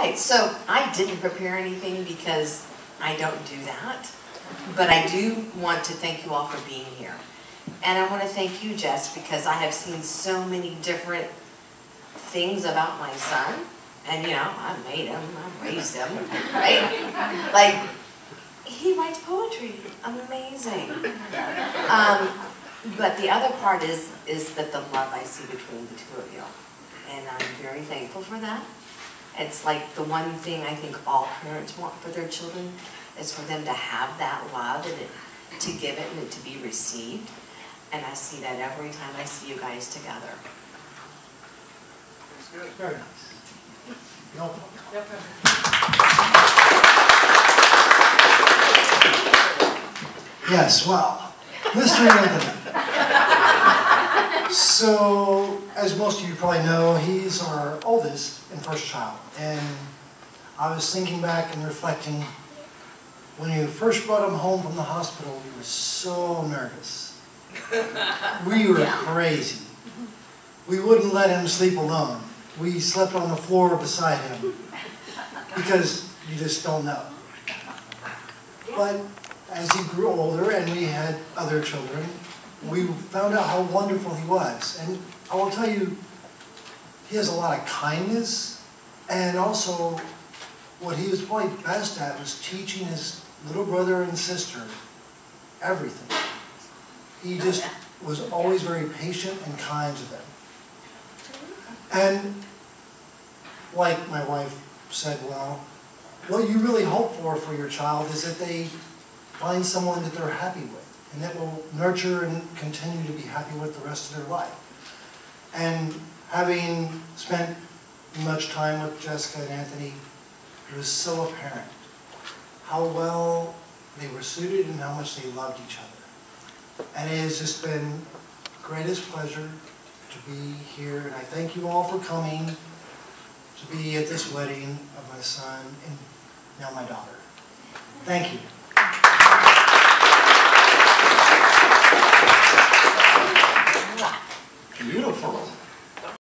right, so I didn't prepare anything because I don't do that, but I do want to thank you all for being here. And I want to thank you, Jess, because I have seen so many different things about my son, and you know, I made him, I raised him, right? Like, he writes poetry. I'm amazing. But the other part is that the love I see between the two of you. And I'm very thankful for that. It's like the one thing I think all parents want for their children is for them to have that love and it, to give it and it to be received. And I see that every time I see you guys together. That's good. Very nice. No problem. No problem. Yes, well, Mr. Anthony. So, as most of you probably know, he's our oldest and first child. And I was thinking back and reflecting, when you first brought him home from the hospital, we were so nervous. We were crazy. We wouldn't let him sleep alone. We slept on the floor beside him because you just don't know. But as he grew older and we had other children, we found out how wonderful he was. And I will tell you, he has a lot of kindness, and also what he was probably best at was teaching his little brother and sister everything. He just was always very patient and kind to them. And like my wife said, well, what you really hope for your child is that they find someone that they're happy with and that will nurture and continue to be happy with the rest of their life. And having spent much time with Jessica and Anthony, it was so apparent how well they were suited and how much they loved each other. And it has just been the greatest pleasure to be here, and I thank you all for coming to be at this wedding of my son and now my daughter. Thank you.